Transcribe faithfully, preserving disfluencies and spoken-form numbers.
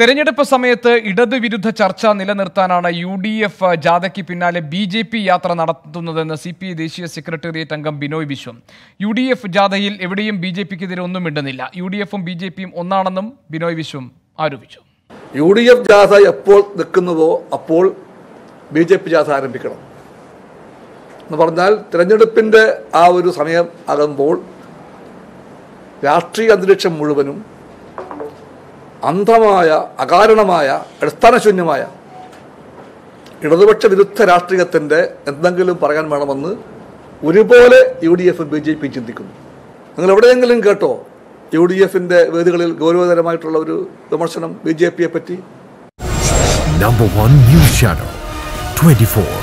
തെരഞ്ഞെടുപ്പ് സമയത്ത് ഇടതുവിരുദ്ധ ചർച്ച നിലനിർത്താനാണ് യു ഡി എഫ് ജാഥയ്ക്ക് പിന്നാലെ ബി ജെ പി യാത്ര നടത്തുന്നതെന്ന് സി പി ഐ ദേശീയ സെക്രട്ടേറിയറ്റ് അംഗം Binoy Viswam. U D F ജാഥയിൽ എവിടെയും ബി ജെ പിക്കെതിരെ ഒന്നും മിണ്ടുന്നില്ല. യു ഡി എഫും ബി ജെ പിയും ഒന്നാണെന്നും ബിനോയ് വിശ്വം ആരോപിച്ചു. യു ഡി എഫ് ജാഥ എപ്പോൾ നിൽക്കുന്നതോ അപ്പോൾ ബി ജെ പി ജാഥ ആരംഭിക്കണം എന്ന് പറഞ്ഞാൽ തിരഞ്ഞെടുപ്പിൻ്റെ ആ ഒരു സമയം ആകുമ്പോൾ രാഷ്ട്രീയ അന്തരീക്ഷം മുഴുവനും അന്ധമായ, അകാരണമായ, അടിസ്ഥാനശൂന്യമായ ഇടതുപക്ഷ വിരുദ്ധ രാഷ്ട്രീയത്തിൻ്റെ എന്തെങ്കിലും പറയാൻ വേണമെന്ന് ഒരുപോലെ യു ഡി എഫും ബി ജെ പിയും ചിന്തിക്കുന്നു. നിങ്ങൾ എവിടെയെങ്കിലും കേട്ടോ യു ഡി എഫിൻ്റെ വേദികളിൽ ഗൗരവതരമായിട്ടുള്ള ഒരു വിമർശനം ബി ജെ പിയെ പറ്റി? Number one news channel twenty four.